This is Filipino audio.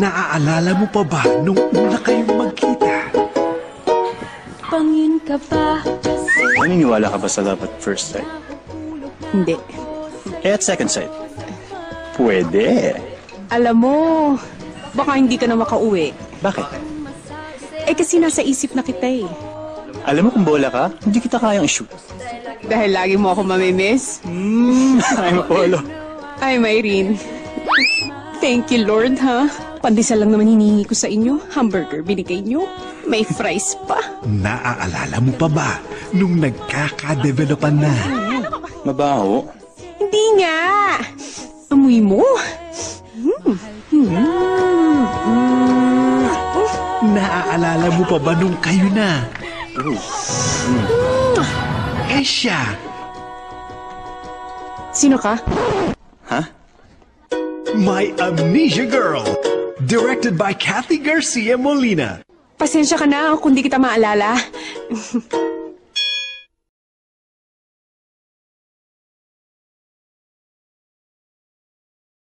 Naaalala mo pa ba nung una kayong magkita? Pangin ka pa. Naniniwala ka ba sa love at first sight? Hindi. Eh, at second sight? Pwede. Alam mo, baka hindi ka na makauwi. Bakit? Eh, kasi nasa isip na kita eh. Alam mo kung bola ka, hindi kita kayang shoot. Dahil lagi mo ako mamimiss? I'm Apollo. I'm Irene. Thank you, Lord, ha? Pandesal lang naman hinihingi ko sa inyo. Hamburger, binigay nyo. May fries pa. Naaalala mo pa ba nung nagkakadevelopan na? Mabaho? Hindi nga. Amoy mo. Naaalala mo pa ba nung kayo na? Eh siya. Sino ka? Ha? My Amnesia Girl, directed by Cathy Garcia Molina. Pasensya ka na kung di kita maalala.